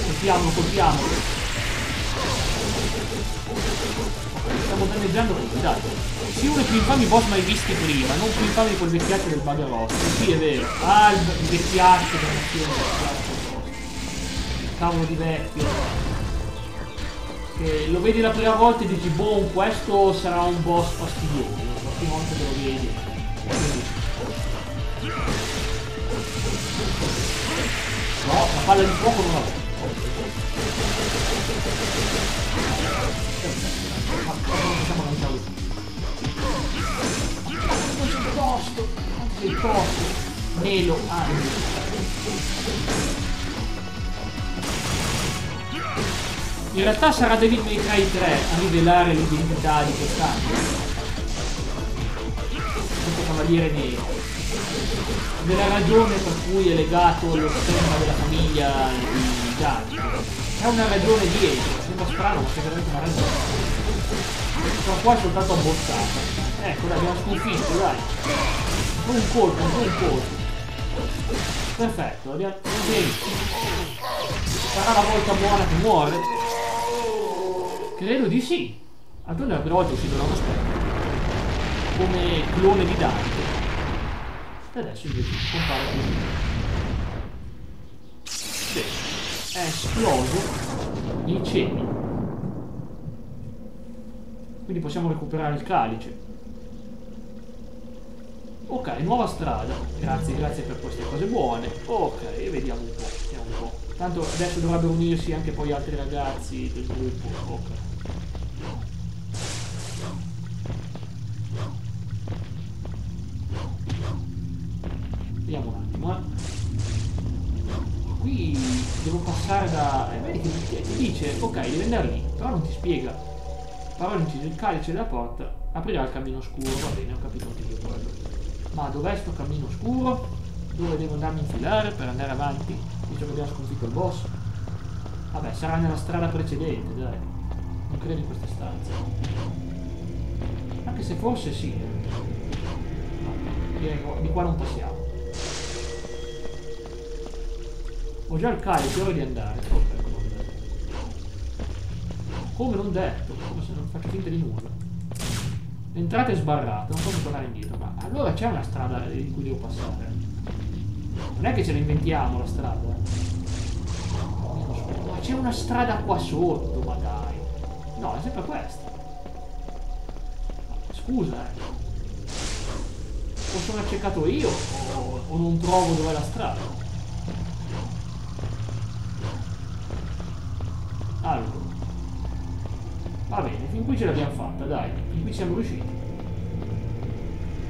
Colpiamo, colpiamo. Stiamo danneggiando così, dai. Sì, uno dei più infami boss mai visti prima. Non più infami di quel vecchiaccio del Bagarotto. Sì, è vero. Ah, il vecchiaccio della nazione. Cavolo di vecchio. Lo vedi la prima volta e dici boh, questo sarà un boss fastidioso, la prima volta che lo vedi. No, la palla di fuoco non la vedo. Non c'è il posto, non c'è il posto. Nelo Angelo. In realtà sarà Devil May Cry 3 a rivelare l'identità di quest'anno. dire della ragione per cui è legato lo stemma della famiglia di Dante. È una ragione dietro, sembra strano, ma è veramente una ragione. Sono qua soltanto abbozzata. Ecco, l'abbiamo sconfitto, dai. Un colpo. Perfetto, abbiamo... Sarà la volta buona che muore? Credo di sì. Allora la prima volta è uscito da uno specchio. Come clone di Dante. E adesso invece compare così. Sì. È esploso il cielo. Quindi possiamo recuperare il calice. Ok, nuova strada. Grazie per queste cose buone. Ok, vediamo un po'. Tanto adesso dovrebbero unirsi anche poi altri ragazzi del gruppo. Ok. Vediamo un attimo. Qui devo passare da... vedi che ti dice, ok, devi andare lì, però non ti spiega. Parola inciso, il calice della porta aprirà il cammino oscuro. Va bene, ho capito anche io quello. Ma dov'è sto cammino oscuro? Dove devo andarmi a infilare per andare avanti? Visto che abbiamo sconfitto il boss. Vabbè, sarà nella strada precedente, dai. Non credo in questa stanza. Anche se forse sì. No, direi di qua non passiamo. Ho già il calice, ora di andare. Ok, come non detto, come se non faccio finta di nulla. L'entrata è sbarrata, non posso tornare indietro, ma allora c'è una strada in cui devo passare. Non è che ce la inventiamo la strada. Ma c'è una strada qua sotto, ma dai. No, è sempre questa. Scusa, O sono accecato io, o non trovo dov'è la strada. Allora. Va bene, fin qui ce l'abbiamo fatta, dai, fin qui siamo riusciti.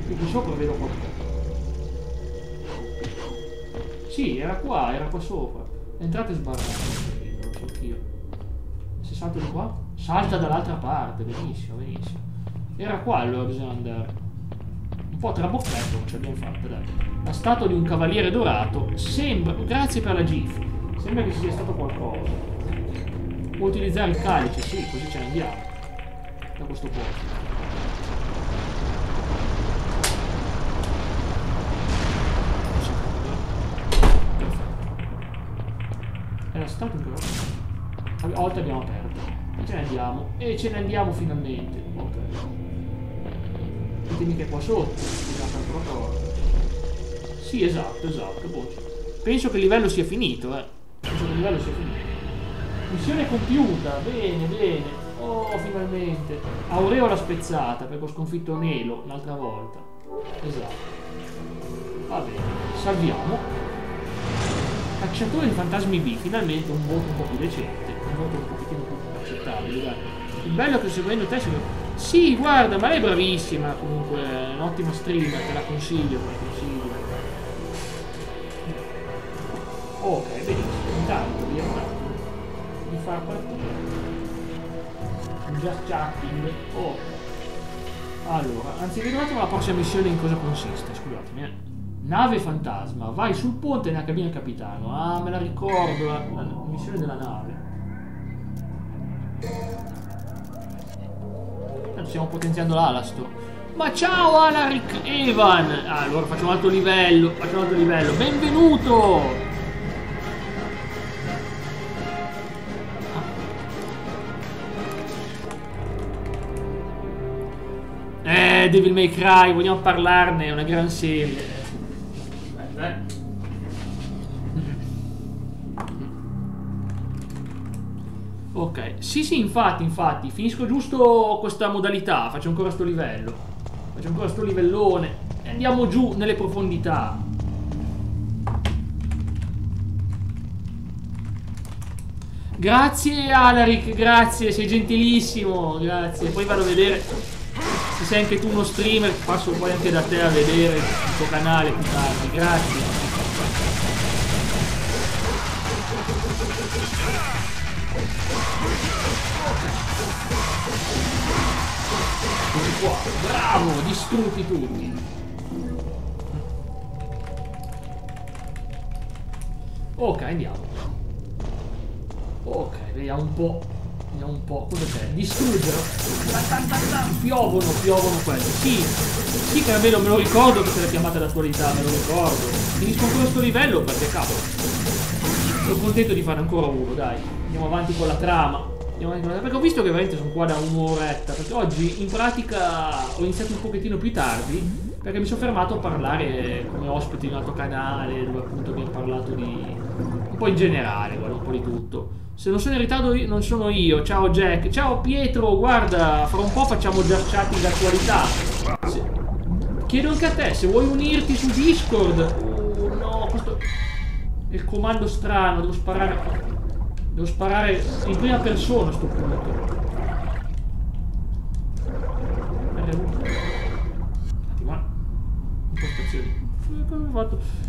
Qui sopra vedo qualcosa. Sì, era qua sopra. Entrate sbarrate, non so anch'io. Se salto di qua? Salta dall'altra parte, benissimo. Era qua allora bisogna andare. Un po' trabocchetto, non ce l'abbiamo fatta, dai. La statua di un cavaliere dorato sembra. Grazie per la GIF. Sembra che ci sia stato qualcosa. Può utilizzare il calice, sì, così ce ne andiamo da questo posto. Perfetto. Era stato un po'. A volte abbiamo aperto. E ce ne andiamo finalmente. Ok. Ditemi che è qua sotto. Sì, esatto. Boh. Penso che il livello sia finito, Missione compiuta, bene. Oh, finalmente. Aureola spezzata, perché ho sconfitto Nelo l'altra volta. Esatto. Va bene, salviamo. Cacciatore di fantasmi B, finalmente un voto un po' più decente. Un voto un pochettino più accettabile, dai. Il bello è che seguendo te si... Sì, guarda, ma è bravissima, comunque, è un'ottima streamer, te la consiglio. Ok, benissimo, intanto vediamo un attimo. Di far partire un just chatting. Oh, allora anziché un attimo la prossima missione in cosa consiste, scusatemi, Nave fantasma, vai sul ponte nella cabina capitano. Ah, me la ricordo la missione della nave. Stiamo potenziando l'alasto. Ma ciao Alaric Evan. Allora facciamo un altro livello, benvenuto. Devil May Cry, vogliamo parlarne, è una gran serie. Ok, sì, infatti, finisco giusto questa modalità, faccio ancora sto livellone e andiamo giù nelle profondità. Grazie Alaric, grazie, sei gentilissimo, grazie, poi vado a vedere. Se sei anche tu uno streamer, passo poi anche da te a vedere il tuo canale più tardi, grazie. Bravo, distrutti tutti. Ok, andiamo. Ok, vediamo un po'. Vediamo un po'. Cosa c'è? Distruggere. Piovono, piovono quelli. Sì. Sì che almeno me lo ricordo che se le chiamate l'attualità, me lo ricordo. Finisco ancora questo livello perché cavolo. Sono contento di fare ancora uno, dai. Andiamo avanti con la trama. Perché ho visto che veramente sono qua da un'oretta. Perché oggi in pratica ho iniziato un pochettino più tardi, perché mi sono fermato a parlare come ospite in un altro canale dove appunto abbiamo parlato di un po' in generale, guarda, un po' di tutto. Se non sono in ritardo io, non sono io. Ciao Jack, ciao Pietro, guarda, fra un po' facciamo giacciati d'attualità. Chiedo anche a te se vuoi unirti su Discord. Oh no, questo è il comando strano, devo sparare. Devo sparare in prima persona a sto punto.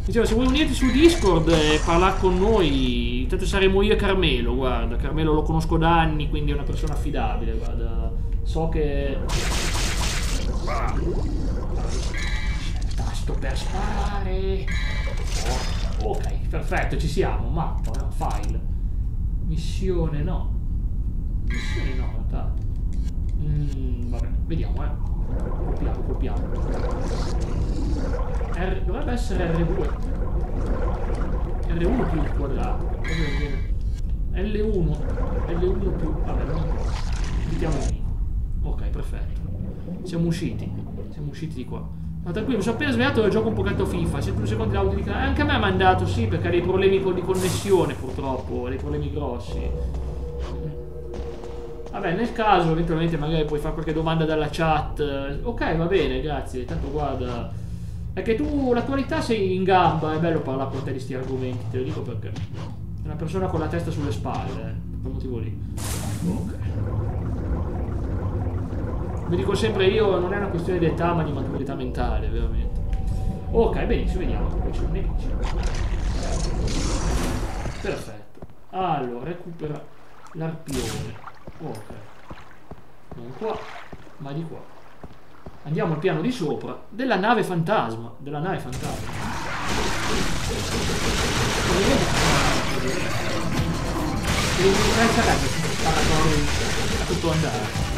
Dicevo, se vuoi unirti su Discord e parlare con noi, intanto saremo io e Carmelo. Guarda, Carmelo lo conosco da anni, quindi è una persona affidabile. Guarda, so che il tasto per sparare. Ok, perfetto, ci siamo. Mappa, no, file. Missione no. Missione no, in realtà. Vabbè, vediamo, Colpiamo, dovrebbe essere R2. R1 più il quadrato. L1. L1 più. Vabbè, no. Mettiamo lì. Ok, perfetto. Siamo usciti. Siamo usciti di qua. Ma tranquillo, mi sono appena svegliato e gioco un pochetto FIFA. 100 secondi l'audio di canale. Anche a me ha mandato, sì, perché ha dei problemi di connessione purtroppo. Ha dei problemi grossi. Vabbè, nel caso, eventualmente magari puoi fare qualche domanda dalla chat. Ok, va bene, grazie. Tanto guarda. È che tu, l'attualità, sei in gamba, è bello parlare con te di sti argomenti, te lo dico perché. È una persona con la testa sulle spalle, per quel motivo lì. Ok. Mi dico sempre io, non è una questione di età, ma di maturità mentale, veramente. Ok, benissimo, vediamo. Poi c'è un nemico. Perfetto. Allora, recupera l'arpione. Ok. Non qua, ma di qua. Andiamo al piano di sopra della nave fantasma. Della nave fantasma. Tutto andare.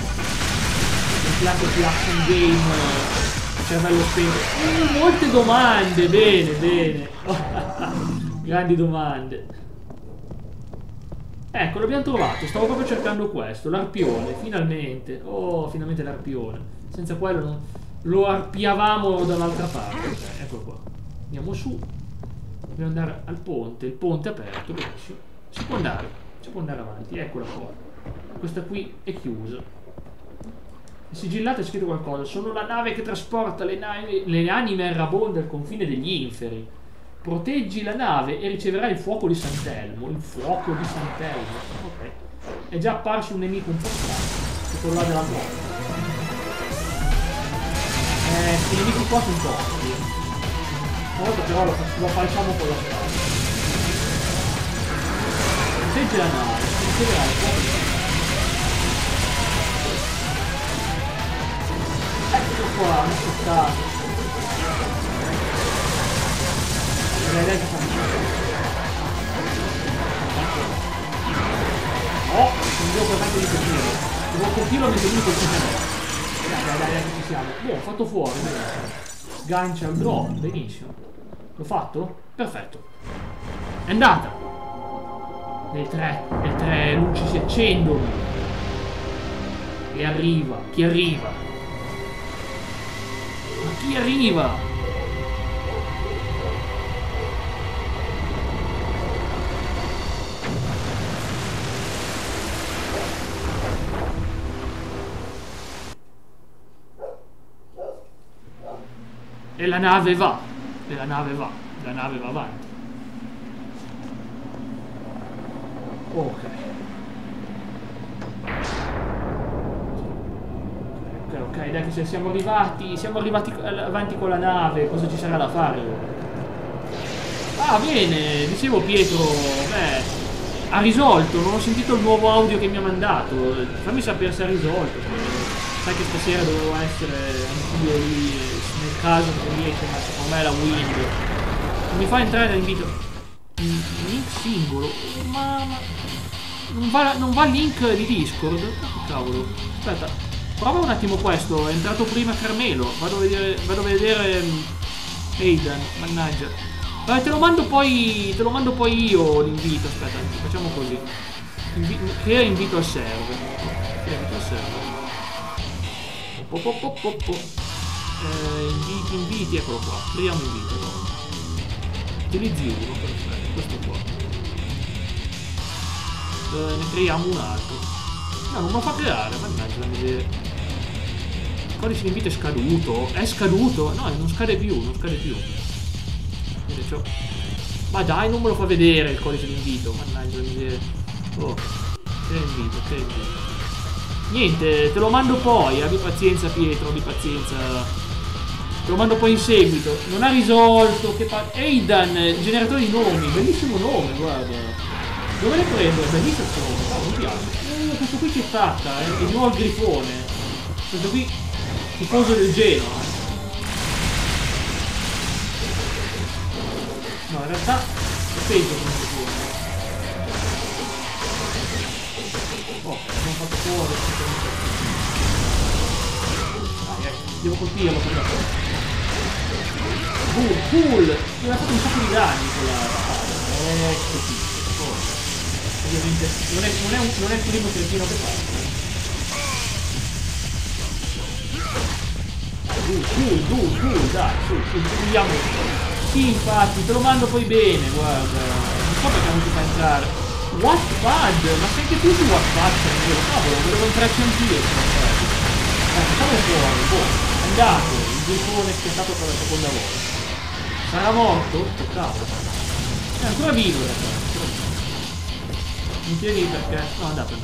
Il classico action game. Cervello spento. Molte domande. Bene, bene. Grandi domande. Ecco, l'abbiamo trovato. Stavo proprio cercando questo. L'arpione, finalmente. Oh, finalmente l'arpione. Senza quello non... lo arpiavamo dall'altra parte. Okay, ecco qua. Andiamo su. Dobbiamo andare al ponte. Il ponte è aperto. Benissimo. Si può andare. Si può andare avanti. Eccola qua. Questa qui è chiusa. È sigillata, è scritto qualcosa. Sono la nave che trasporta le anime errabonde al confine degli inferi. Proteggi la nave e riceverai il fuoco di Sant'Elmo. Il fuoco di Sant'Elmo. Ok. È già apparso un nemico un po' strano. Quello là della morte. Se ne dico qua sono tosti. Una volta però lo facciamo con la strada. Proteggi la nave, proteggi la. Eccolo qua, mi sono stato. L'hai detto che oh, non devo portare di continuo. Devo continuo mentre lui continua. Dai, dai, dai, ci siamo. Ho fatto fuori. Sgancia il drop. Benissimo. L'ho fatto? Perfetto. È andata. Le tre luci si accendono. E arriva. Chi arriva? Ma chi arriva? E la nave va, e la nave va, la nave va avanti. Ok. Ok, ok, dai che siamo arrivati avanti con la nave, cosa ci sarà da fare? Ah bene, dicevo Pietro, beh, ha risolto, non ho sentito il nuovo audio che mi ha mandato, fammi sapere se ha risolto. Sai che stasera dovevo essere anch'io lì. Caso non riesce, ma secondo me è la Windows. Non mi fa entrare nell'invito. link singolo, ma non va link di Discord? Oh, cavolo, aspetta, prova un attimo questo, è entrato prima Carmelo, vado a vedere Aidan, mannaggia. Vabbè, te lo mando poi io l'invito, aspetta, facciamo così. Crea invito al server. Crea invito al server. Inviti, eccolo qua. Creiamo invito. Utilizzi uno, perfetto, questo qua. Ne creiamo un altro. No, non me lo fa creare, mannaggia la miseria. Il codice di invito è scaduto. È scaduto? No, non scade più, non scade più. Ma dai, non me lo fa vedere il codice di invito, mannaggia la miseria. Oh, che invito. Niente, te lo mando poi, abbi pazienza Pietro, abbi pazienza. Te lo mando poi in seguito. Non ha risolto, che fa... Aidan, generatore di nomi, bellissimo nome, guarda. Dove le prendo? È bellissimo questo nome, no, mi piace. Questo qui c'è fatta, è di nuovo il Grifone. Questo qui, tifoso del Genoa. No, in realtà è peggio come Grifone. Devo colpirlo per la cosa. Bull! Mi ha fatto un sacco di danni quella spada. Ecco qui. Ovviamente non è il primo tentino che fa. Bull, dai, su, vediamo. Sì, infatti, te lo mando poi bene, guarda. Non so perché non ti fa entrare. Wattpad? Ma sei anche tu su Wattpad? Cavolo, volevo entrarci anch'io. Facciamo fuori, boh. Andate, il Griffone è schiacciato per la seconda volta. Sarà morto? Cavolo. È ancora vivo, ragazzi. Non tieni perché... No, andate.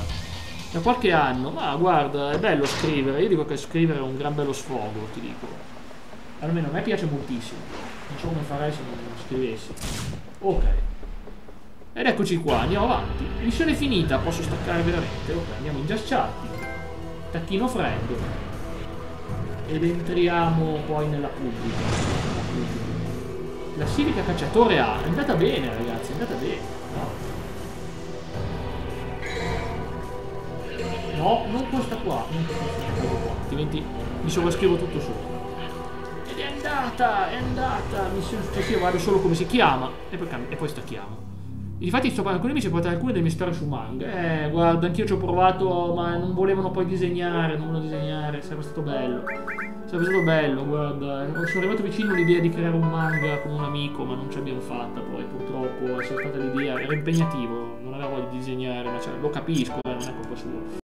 Da qualche anno. Ma guarda, è bello scrivere. Io dico che scrivere è un gran bello sfogo, ti dico. Almeno a me piace moltissimo. Non so come farei se non scrivessi. Ok. Ed eccoci qua, andiamo avanti. Missione finita, posso staccare veramente? Ok, andiamo inghiacciati. Tacchino freddo. Ed entriamo poi nella pubblica. La Civica Cacciatore A. È andata bene, ragazzi, è andata bene. No, non questa qua. Altrimenti mi sovrascrivo tutto sopra. Ed è andata. Missione successiva, vado solo come si chiama. E poi stacchiamo. Infatti alcuni amici portano alcune delle mie storie su manga. Guarda, anch'io ci ho provato, ma non volevano poi disegnare, sarebbe stato bello. Guarda, sono arrivato vicino all'idea di creare un manga con un amico, ma non ce l'abbiamo fatta poi, purtroppo, è saltata l'idea, era impegnativo, non avevo voglia di disegnare, ma lo capisco, non è colpa sua.